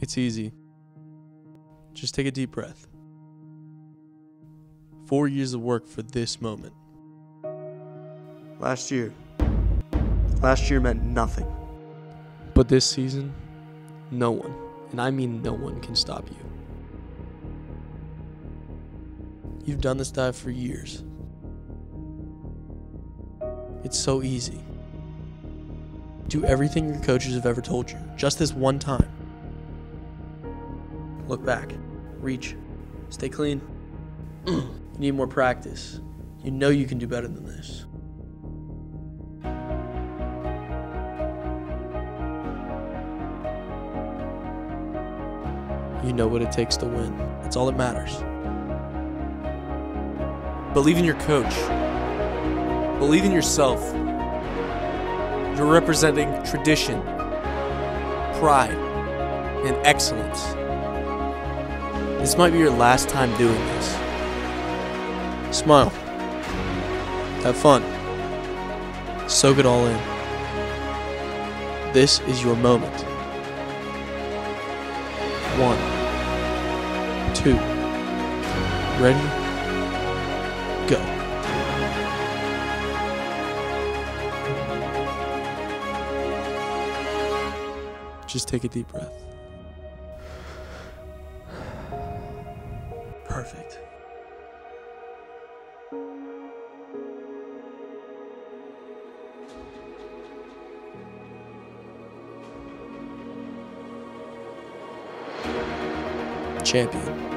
It's easy. Just take a deep breath. 4 years of work for this moment. Last year meant nothing. But this season, no one, and I mean no one, can stop you. You've done this dive for years. It's so easy. Do everything your coaches have ever told you, just this one time. Look back, reach, stay clean. You need more practice. You know you can do better than this. You know what it takes to win. That's all that matters. Believe in your coach. Believe in yourself. You're representing tradition, pride, and excellence. This might be your last time doing this. Smile. Have fun. Soak it all in. This is your moment. 1, 2, ready? Go. Just take a deep breath. Perfect. Champion.